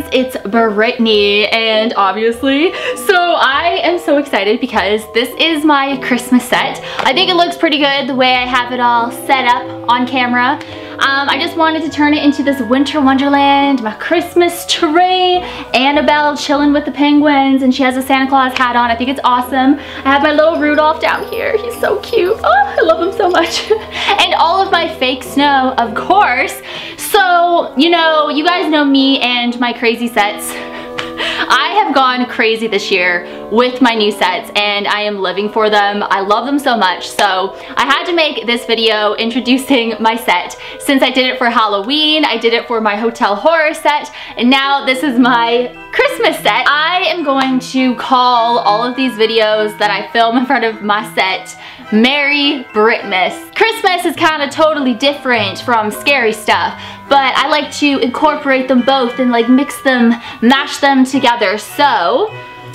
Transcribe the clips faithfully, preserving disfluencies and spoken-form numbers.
guys, it's Brittany, and obviously, so I am so excited because this is my Christmas set. I think it looks pretty good the way I have it all set up on camera. Um, I just wanted to turn it into this winter wonderland, my Christmas tree, Annabelle chilling with the penguins, and she has a Santa Claus hat on. I think it's awesome. I have my little Rudolph down here. He's so cute. Oh, I love him so much. And all of my fake snow, of course. So, you know, you guys know me and my crazy sets. I have gone crazy this year with my new sets and I am living for them. I love them so much. So I had to make this video introducing my set since I did it for Halloween, I did it for my hotel horror set, and now this is my Christmas set. I am going to call all of these videos that I film in front of my set Merry Britmas. Christmas is kind of totally different from scary stuff, but I like to incorporate them both and like mix them, mash them together. So,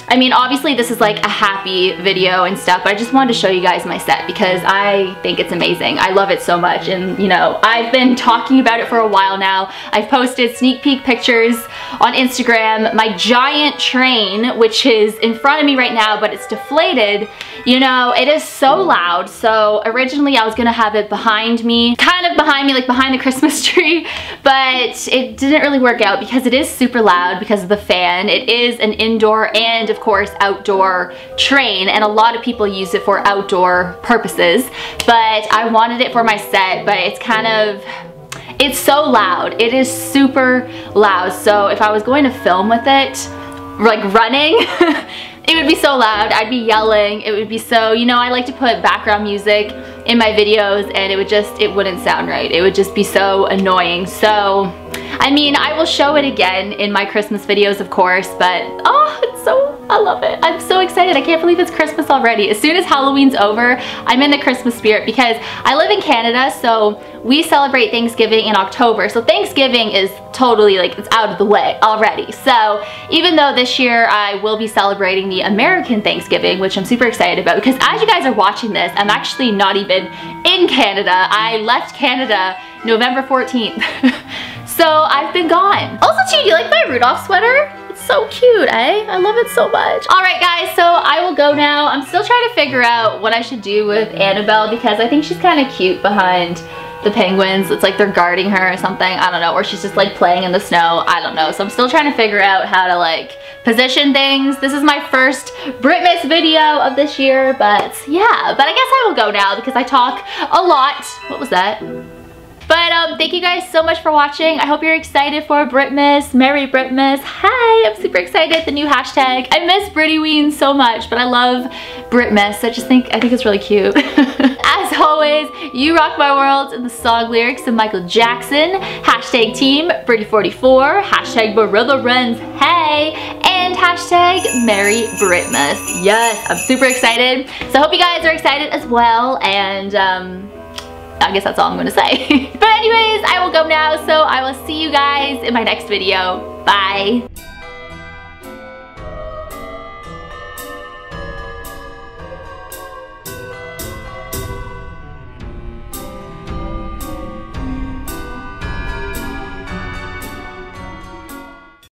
I mean, obviously this is like a happy video and stuff, but I just wanted to show you guys my set because I think it's amazing. I love it so much, and you know, I've been talking about it for a while now. I've posted sneak peek pictures on Instagram. My giant train, which is in front of me right now, but it's deflated, you know, it is so loud. So originally I was gonna have it behind me, kind of behind me, like behind the Christmas tree, but it didn't really work out because it is super loud because of the fan. It is an indoor and of course outdoor train, and a lot of people use it for outdoor purposes, but I wanted it for my set, but it's kind of, it's so loud. It is super loud. So if I was going to film with it, like running, it would be so loud. I'd be yelling. It would be so, you know, I like to put background music in my videos and it would just, it wouldn't sound right. It would just be so annoying. So, I mean, I will show it again in my Christmas videos, of course, but oh, it's so, I love it. I'm so excited. I can't believe it's Christmas already. As soon as Halloween's over, I'm in the Christmas spirit because I live in Canada, so we celebrate Thanksgiving in October. So Thanksgiving is totally like, it's out of the way already. So even though this year I will be celebrating the American Thanksgiving, which I'm super excited about because as you guys are watching this, I'm actually not even in Canada. I left Canada November fourteenth. So I've been gone. Also too, do you like my Rudolph sweater? So cute, eh? I love it so much. All right, guys, so I will go now. I'm still trying to figure out what I should do with Annabelle because I think she's kind of cute behind the penguins. It's like they're guarding her or something. I don't know, or she's just like playing in the snow. I don't know. So I'm still trying to figure out how to like position things. This is my first Britmas video of this year, but yeah. But I guess I will go now because I talk a lot. What was that? But um, thank you guys so much for watching. I hope you're excited for Britmas. Merry Britmas. Hi, I'm super excited. The new hashtag. I miss Brittyween so much, but I love Britmas. I just think, I think it's really cute. As always, you rock my world in the song lyrics of Michael Jackson. Hashtag team Britty forty-four. Hashtag Barilla Runs. Hey. And hashtag Merry Britmas. Yes, I'm super excited. So I hope you guys are excited as well. And um, I guess that's all I'm gonna say. But anyways, I will go now, so I will see you guys in my next video. Bye.